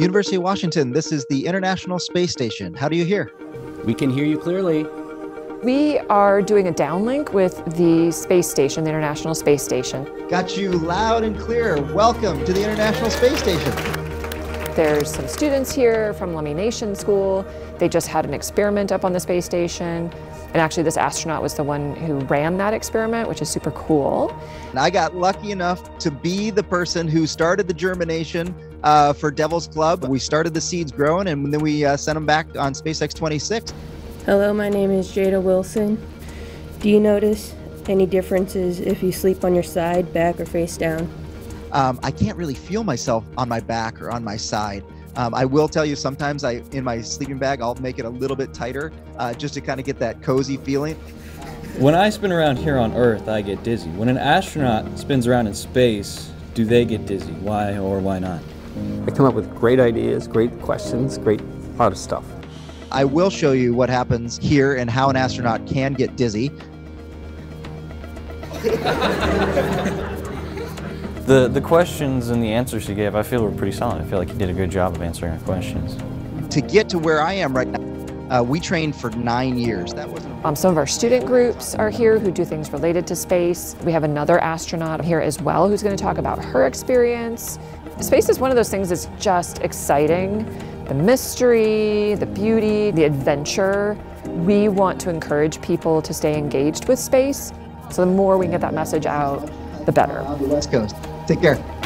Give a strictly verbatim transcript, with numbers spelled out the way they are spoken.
University of Washington, this is the International Space Station. How do you hear? We can hear you clearly. We are doing a downlink with the space station, the International Space Station. Got you loud and clear. Welcome to the International Space Station. There's some students here from Lummi Nation School. They just had an experiment up on the space station. And actually this astronaut was the one who ran that experiment, which is super cool. And I got lucky enough to be the person who started the germination uh, for Devil's Club. We started the seeds growing and then we uh, sent them back on SpaceX twenty-six. Hello, my name is Jada Wilson. Do you notice any differences if you sleep on your side, back, or face down? Um, I can't really feel myself on my back or on my side. Um, I will tell you sometimes I, in my sleeping bag, I'll make it a little bit tighter uh, just to kind of get that cozy feeling. When I spin around here on Earth, I get dizzy. When an astronaut spins around in space, do they get dizzy? Why or why not? They come up with great ideas, great questions, great a lot of stuff. I will show you what happens here and how an astronaut can get dizzy. the, the questions and the answers he gave, I feel were pretty solid. I feel like he did a good job of answering our questions. To get to where I am right now, uh, we trained for nine years. That was um, some of our student groups are here who do things related to space. We have another astronaut here as well who's going to talk about her experience. Space is one of those things that's just exciting. The mystery, the beauty, the adventure. We want to encourage people to stay engaged with space. So the more we can get that message out, the better. West Coast. Take care.